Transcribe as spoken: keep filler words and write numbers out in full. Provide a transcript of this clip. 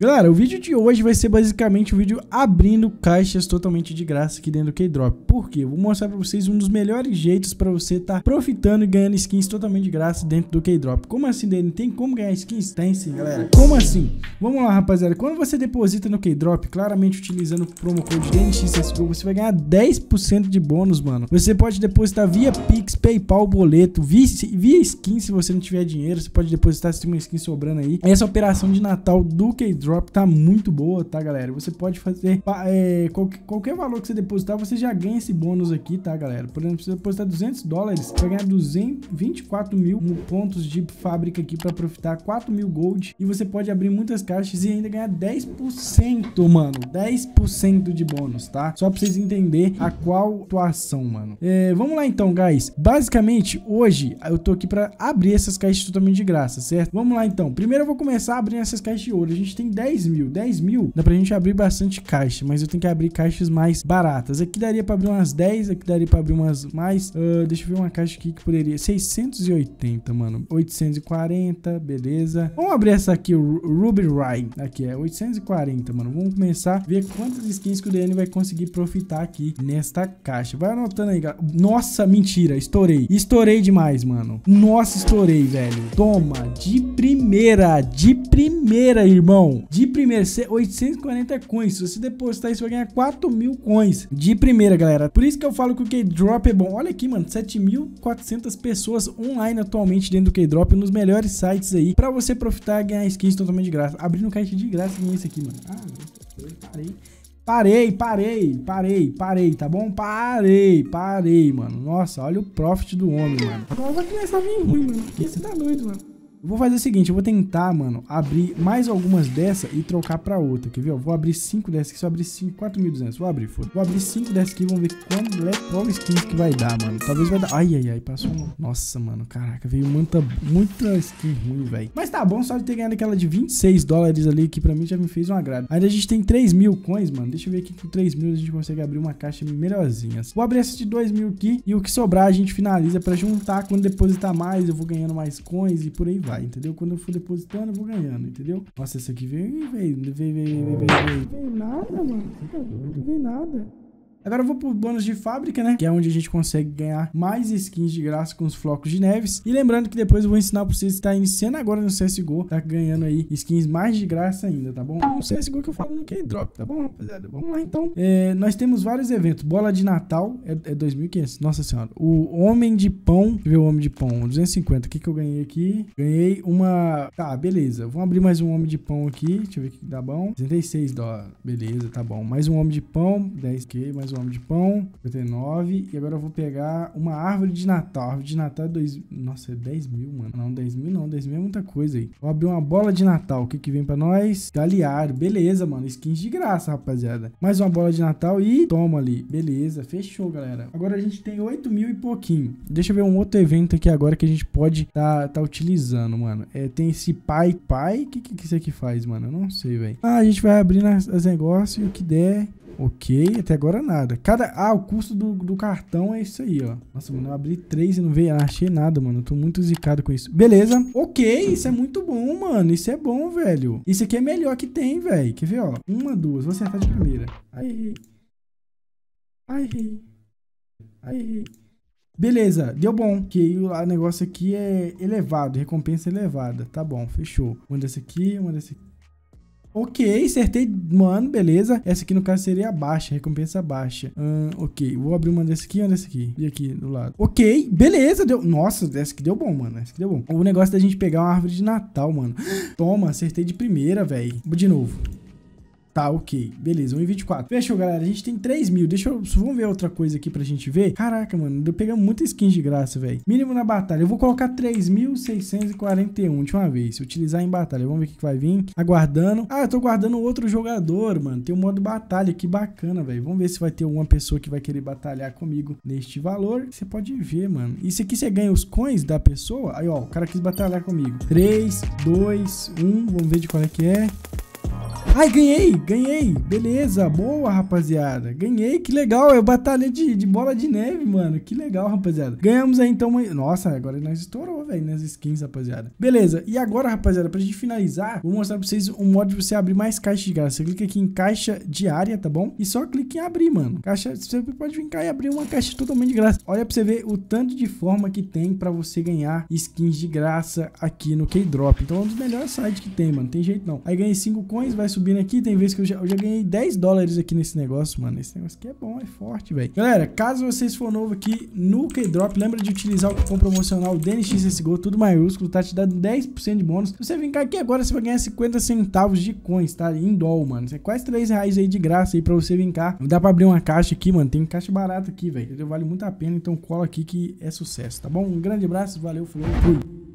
Galera, o vídeo de hoje vai ser basicamente um vídeo abrindo caixas totalmente de graça aqui dentro do Keydrop. Por quê? Eu vou mostrar pra vocês um dos melhores jeitos pra você estar profitando e ganhando skins totalmente de graça dentro do Keydrop. Como assim, D N? Tem como ganhar skins? Tem sim, galera. Como assim? Vamos lá, rapaziada. Quando você deposita no Keydrop, claramente utilizando o promo code D N X C S G O, você vai ganhar dez por cento de bônus, mano. Você pode depositar via Pix, PayPal, boleto, via, via skin se você não tiver dinheiro. Você pode depositar se tem uma skin sobrando aí. Essa operação de Natal do Keydrop Drop tá muito boa, tá, galera? Você pode fazer é, qualquer, qualquer valor que você depositar, você já ganha esse bônus aqui, tá, galera? Por exemplo, se você depositar duzentos dólares, você vai ganhar duzentos e vinte e quatro mil pontos de fábrica aqui pra profitar, quatro mil gold, e você pode abrir muitas caixas e ainda ganhar dez por cento, mano, dez por cento de bônus, tá? Só pra vocês entenderem a qual atuação, mano. É, vamos lá então, guys. Basicamente, hoje, eu tô aqui pra abrir essas caixas totalmente de graça, certo? Vamos lá então. Primeiro eu vou começar abrindo essas caixas de ouro. A gente tem dez mil. dez mil dá pra gente abrir bastante caixa, mas eu tenho que abrir caixas mais baratas. Aqui daria pra abrir umas dez, aqui daria pra abrir umas mais. Uh, deixa eu ver uma caixa aqui que poderia... seiscentos e oitenta, mano. oitocentos e quarenta, beleza. Vamos abrir essa aqui, o Ruby Rye. Aqui é oitocentos e quarenta, mano. Vamos começar a ver quantas skins que o D N vai conseguir profitar aqui nesta caixa. Vai anotando aí, galera. Nossa, mentira. Estourei. Estourei demais, mano. Nossa, estourei, velho. Toma. De primeira. De primeira, irmão. De primeira, oitocentos e quarenta coins. Se você depositar isso, vai ganhar quatro mil coins de primeira, galera. Por isso que eu falo que o Keydrop é bom. Olha aqui, mano, sete mil e quatrocentas pessoas online atualmente dentro do Keydrop, nos melhores sites aí, pra você profitar e ganhar skins totalmente de graça. Abrindo caixa de graça, ganha isso aqui, mano. Ah, eu parei. Parei, parei, parei, parei, tá bom? Parei, parei, mano. Nossa, olha o profit do homem, mano. Nossa, que essa bem ruim, mano. Por que você tá doido, mano? Eu vou fazer o seguinte, eu vou tentar, mano, abrir mais algumas dessa e trocar pra outra, quer ver? Eu vou abrir cinco dessas aqui, só abrir cinco, quatro mil e duzentos, vou abrir, foda. Vou abrir cinco dessas aqui, vamos ver qual é skin que vai dar, mano. Talvez vai dar... Ai, ai, ai, passou uma... Nossa, mano, caraca, veio muita, muita skin ruim, velho. Mas tá bom, só de ter ganhado aquela de vinte e seis dólares ali, que pra mim já me fez um agrado. Ainda a gente tem três mil coins, mano, deixa eu ver aqui que com três mil a gente consegue abrir uma caixa melhorzinha. Vou abrir essa de dois mil aqui e o que sobrar a gente finaliza pra juntar. Quando depositar mais, eu vou ganhando mais coins e por aí vai. Vai, entendeu? Quando eu for depositando, eu vou ganhando, entendeu? Nossa, essa aqui veio, veio, veio, veio, veio, veio, veio. Veio nada, mano. Não veio nada. Agora eu vou pro bônus de fábrica, né? Que é onde a gente consegue ganhar mais skins de graça com os flocos de neves. E lembrando que depois eu vou ensinar pra vocês que tá iniciando agora no C S G O, tá ganhando aí skins mais de graça ainda, tá bom? O C S G O que eu falo no Keydrop, tá bom, rapaziada? Vamos lá, então. É, nós temos vários eventos. Bola de Natal é, é dois mil e quinhentos. Nossa senhora. O Homem de Pão. Deixa eu ver o Homem de Pão. duzentos e cinquenta. O que que eu ganhei aqui? Ganhei uma... Tá, beleza. Vamos abrir mais um Homem de Pão aqui. Deixa eu ver o que dá bom. sessenta e seis dólares. Beleza, tá bom. Mais um Homem de Pão. dez K, mais um Homem de Pão, cinquenta e nove. E agora eu vou pegar uma árvore de Natal. A árvore de Natal é dois... Nossa, é dez mil, mano. Não, dez mil não. dez mil é muita coisa aí. Vou abrir uma bola de Natal. O que que vem pra nós? Galeário. Beleza, mano. Skins de graça, rapaziada. Mais uma bola de Natal e toma ali. Beleza. Fechou, galera. Agora a gente tem oito mil e pouquinho. Deixa eu ver um outro evento aqui agora que a gente pode tá, tá utilizando, mano. É, tem esse pai, pai. O que que isso aqui faz, mano? Eu não sei, velho. Ah, a gente vai abrindo as, as negócios e o que der... Ok, até agora nada. Cada... Ah, o custo do, do cartão é isso aí, ó. Nossa, mano, eu abri três e não veio. Não achei nada, mano. Eu tô muito zicado com isso. Beleza. Ok, isso é muito bom, mano. Isso é bom, velho. Isso aqui é melhor que tem, velho. Quer ver, ó? Uma, duas. Vou acertar de primeira. Ai, errei. Ai, errei. Ai, errei. Beleza, deu bom. Que o negócio aqui é elevado. Recompensa elevada. Tá bom, fechou. Uma dessa aqui, uma dessa aqui. Ok, acertei, mano, beleza. Essa aqui no caso seria a baixa, recompensa baixa. Hum, ok, vou abrir uma dessa aqui, uma dessa aqui. E aqui do lado. Ok, beleza, deu. Nossa, essa aqui deu bom, mano. Essa aqui deu bom. O negócio da gente pegar uma árvore de Natal, mano. Toma, acertei de primeira, velho. De novo. Tá, ok. Beleza, um e vinte e quatro. Fechou, galera. A gente tem três mil. Deixa eu... Vamos ver outra coisa aqui pra gente ver. Caraca, mano. Deu pegando muita skin de graça, velho. Mínimo na batalha. Eu vou colocar três mil seiscentos e quarenta e um de uma vez. Utilizar em batalha. Vamos ver o que vai vir. Aguardando. Ah, eu tô guardando outro jogador, mano. Tem o modo batalha. Que bacana, velho. Vamos ver se vai ter alguma pessoa que vai querer batalhar comigo neste valor. Você pode ver, mano. Isso aqui você ganha os coins da pessoa. Aí, ó. O cara quis batalhar comigo. três, dois, um. Vamos ver de qual é que é. Ai, ganhei, ganhei. Beleza, boa, rapaziada. Ganhei, que legal. É batalha de, de bola de neve, mano. Que legal, rapaziada. Ganhamos aí, então. Uma... Nossa, agora nós estourou, velho, nas skins, rapaziada. Beleza. E agora, rapaziada, pra gente finalizar, vou mostrar pra vocês um modo de você abrir mais caixas de graça. Você clica aqui em caixa diária, tá bom? E só clica em abrir, mano. Caixa, você pode vir cá e abrir uma caixa totalmente de graça. Olha pra você ver o tanto de forma que tem pra você ganhar skins de graça aqui no Keydrop. Então é um dos melhores sites que tem, mano. Tem jeito não. Aí ganhei cinco coins, vai subindo aqui. Tem vezes que eu já, eu já ganhei dez dólares aqui nesse negócio, mano. Esse negócio aqui é bom, é forte, velho. Galera, caso vocês for novo aqui no Keydrop, lembra de utilizar o cupom promocional D N X C S G O, tudo maiúsculo, tá? Te dá dez por cento de bônus. Se você vir cá aqui agora, você vai ganhar cinquenta centavos de coins, tá? Em dólar, mano. Isso é quase três reais aí de graça aí pra você vir cá. Dá pra abrir uma caixa aqui, mano. Tem caixa barata aqui, velho. Vale muito a pena, então cola aqui que é sucesso, tá bom? Um grande abraço, valeu, falou, fui.